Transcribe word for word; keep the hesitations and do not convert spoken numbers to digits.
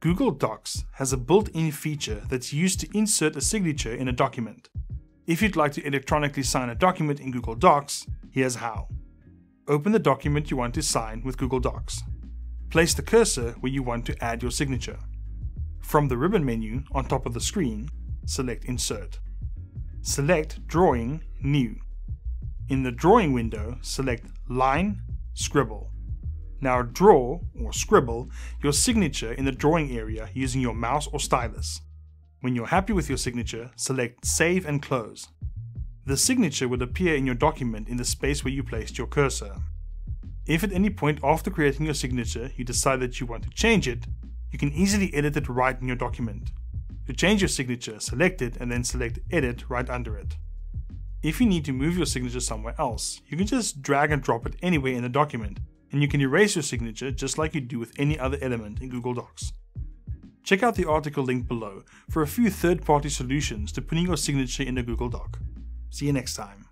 Google Docs has a built-in feature that's used to insert a signature in a document. If you'd like to electronically sign a document in Google Docs, here's how. Open the document you want to sign with Google Docs. Place the cursor where you want to add your signature. From the ribbon menu on top of the screen, select Insert. Select Drawing, New. In the drawing window, select Line, Scribble. Now draw, or scribble, your signature in the drawing area using your mouse or stylus. When you're happy with your signature, select Save and Close. The signature will appear in your document in the space where you placed your cursor. If at any point after creating your signature you decide that you want to change it, you can easily edit it right in your document. To change your signature, select it and then select Edit right under it. If you need to move your signature somewhere else, you can just drag and drop it anywhere in the document, and you can erase your signature just like you do with any other element in Google Docs. Check out the article linked below for a few third-party solutions to putting your signature in a Google Doc. See you next time.